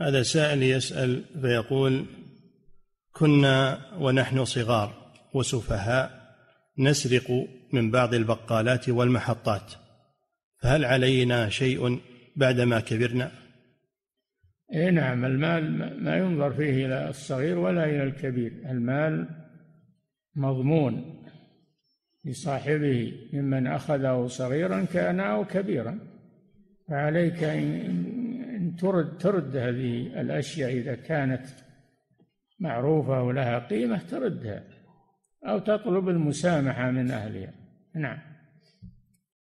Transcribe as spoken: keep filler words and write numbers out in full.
هذا سائل يسأل فيقول: كنا ونحن صغار وسفهاء نسرق من بعض البقالات والمحطات، فهل علينا شيء بعدما كبرنا؟ إيه نعم، المال ما ينظر فيه إلى الصغير ولا إلى الكبير، المال مضمون لصاحبه، ممن أخذه صغيرا كان أو كبيرا، فعليك أن ترد ترد هذه الأشياء إذا كانت معروفة ولها قيمة، تردها أو تطلب المسامحة من أهلها. نعم.